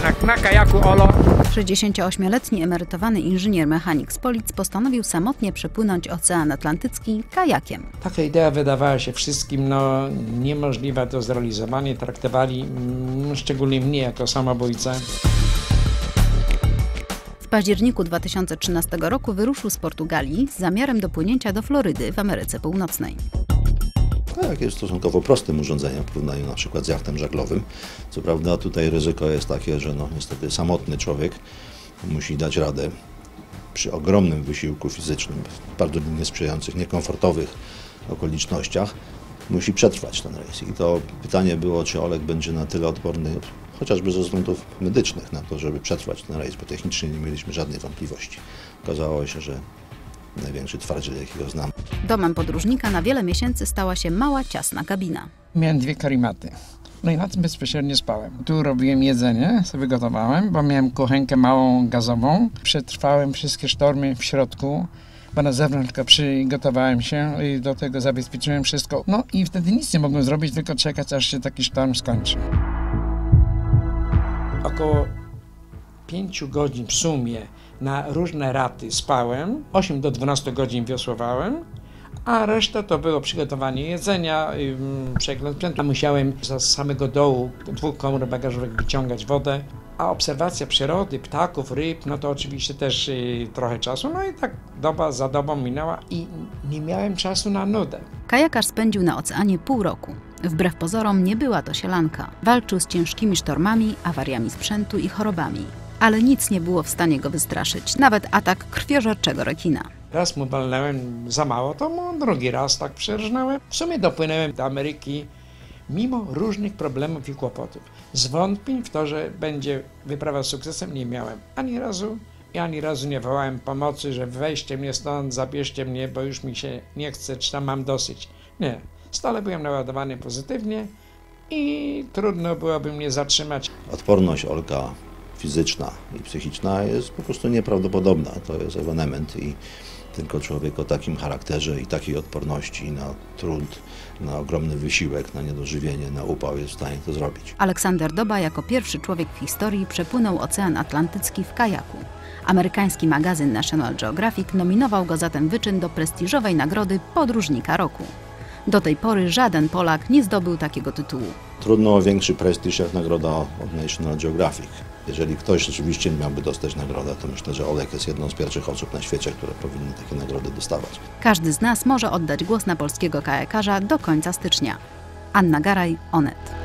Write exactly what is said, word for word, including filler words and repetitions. Tak, na kajaku Olo. sześćdziesięcioośmioletni emerytowany inżynier mechanik z Polic postanowił samotnie przepłynąć Ocean Atlantycki kajakiem. Taka idea wydawała się wszystkim no, niemożliwa do zrealizowania. Traktowali mm, szczególnie mnie jako samobójcę. W październiku dwa tysiące trzynastego roku wyruszył z Portugalii z zamiarem dopłynięcia do Florydy w Ameryce Północnej. Tak, jest stosunkowo prostym urządzeniem w porównaniu na przykład z jachtem żaglowym. Co prawda tutaj ryzyko jest takie, że no, niestety samotny człowiek musi dać radę przy ogromnym wysiłku fizycznym, w bardzo niesprzyjających, niekomfortowych okolicznościach, musi przetrwać ten rejs. I to pytanie było, czy Olek będzie na tyle odporny, chociażby ze względów medycznych, na to, żeby przetrwać ten rejs, bo technicznie nie mieliśmy żadnych wątpliwości. Okazało się, że największy twardziel, jakiego znam. Domem podróżnika na wiele miesięcy stała się mała, ciasna kabina. Miałem dwie karimaty. No i na tym bezpośrednio spałem. Tu robiłem jedzenie, sobie gotowałem, bo miałem kuchenkę małą, gazową. Przetrwałem wszystkie sztormy w środku, bo na zewnątrz tylko przygotowałem się i do tego zabezpieczyłem wszystko. No i wtedy nic nie mogłem zrobić, tylko czekać, aż się taki sztorm skończy. Około pięciu godzin w sumie na różne raty spałem, osiem do dwunastu godzin wiosłowałem, a reszta to było przygotowanie jedzenia, przegląd sprzętu. Musiałem z samego dołu dwóch komór bagażowych wyciągać wodę, a obserwacja przyrody, ptaków, ryb, no to oczywiście też trochę czasu, no i tak doba za dobą minęła i nie miałem czasu na nudę. Kajakarz spędził na oceanie pół roku. Wbrew pozorom nie była to sielanka. Walczył z ciężkimi sztormami, awariami sprzętu i chorobami. Ale nic nie było w stanie go wystraszyć, nawet atak krwiożerczego rekina. Raz mu walnąłem za mało, to mu drugi raz tak przerżnąłem. W sumie dopłynąłem do Ameryki mimo różnych problemów i kłopotów. Zwątpień w to, że będzie wyprawa z sukcesem, nie miałem ani razu. Ja ani razu nie wołałem pomocy, że weźcie mnie stąd, zabierzcie mnie, bo już mi się nie chce, czy tam mam dosyć. Nie. Stale byłem naładowany pozytywnie i trudno byłoby mnie zatrzymać. Odporność Olka fizyczna i psychiczna jest po prostu nieprawdopodobna. To jest ewenement i tylko człowiek o takim charakterze i takiej odporności na trud, na ogromny wysiłek, na niedożywienie, na upał jest w stanie to zrobić. Aleksander Doba jako pierwszy człowiek w historii przepłynął Ocean Atlantycki w kajaku. Amerykański magazyn National Geographic nominował go za ten wyczyn do prestiżowej nagrody Podróżnika Roku. Do tej pory żaden Polak nie zdobył takiego tytułu. Trudno o większy prestiż jak nagroda od National Geographic. Jeżeli ktoś rzeczywiście miałby dostać nagrodę, to myślę, że Olek jest jedną z pierwszych osób na świecie, które powinny takie nagrody dostawać. Każdy z nas może oddać głos na polskiego kajakarza do końca stycznia. Anna Garaj, Onet.